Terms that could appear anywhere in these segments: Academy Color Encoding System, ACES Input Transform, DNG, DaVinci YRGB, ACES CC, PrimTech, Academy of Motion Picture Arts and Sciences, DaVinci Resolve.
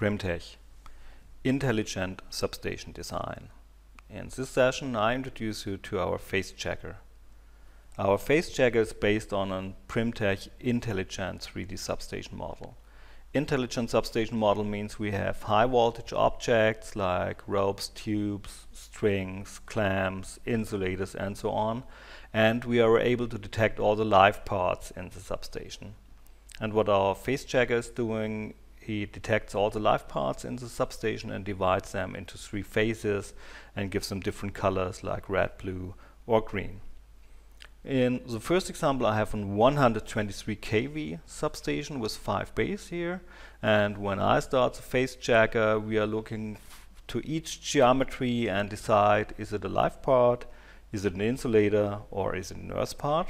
PrimTech, Intelligent Substation Design. In this session I introduce you to our phase checker. Our phase checker is based on a PrimTech intelligent 3D substation model. Intelligent substation model means we have high voltage objects like ropes, tubes, strings, clamps, insulators and so on, and we are able to detect all the live parts in the substation. And what our phase checker is doing, he detects all the live parts in the substation and divides them into three phases and gives them different colors like red, blue or green. In the first example I have a 123 kV substation with 5 bays here, and when I start the phase checker we are looking to each geometry and decide, is it a live part, is it an insulator or is it an earth part?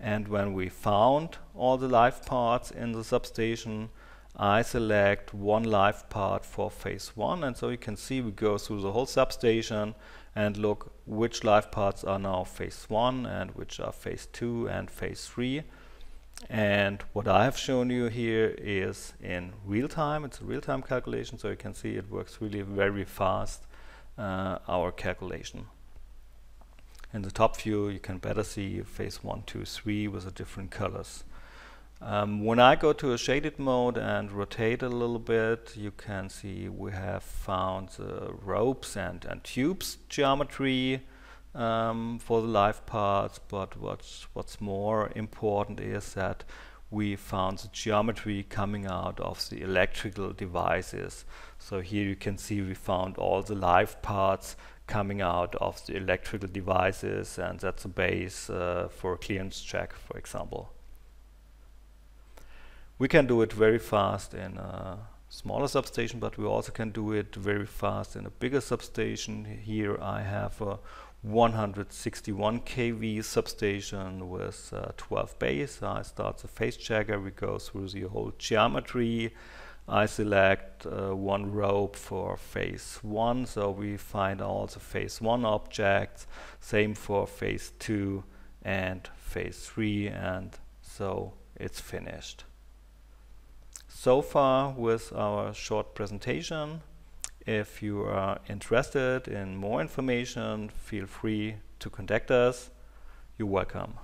And when we found all the live parts in the substation, I select one live part for phase 1, and so you can see we go through the whole substation and look which live parts are now phase 1 and which are phase 2 and phase 3. And what I have shown you here is in real time. It's a real time calculation, so you can see it works really very fast, our calculation. In the top view you can better see phase 1, 2, 3 with the different colors. When I go to a shaded mode and rotate a little bit, you can see we have found the ropes and tubes geometry for the live parts, but what's more important is that we found the geometry coming out of the electrical devices. So here you can see we found all the live parts coming out of the electrical devices, and that's a base for a clearance check, for example. We can do it very fast in a smaller substation, but we also can do it very fast in a bigger substation. Here I have a 161 kV substation with 12 bays. I start the phase checker, we go through the whole geometry. I select one rope for phase 1, so we find all the phase 1 objects. Same for phase 2 and phase 3, and so it's finished. So far with our short presentation. If you are interested in more information, feel free to contact us. You're welcome.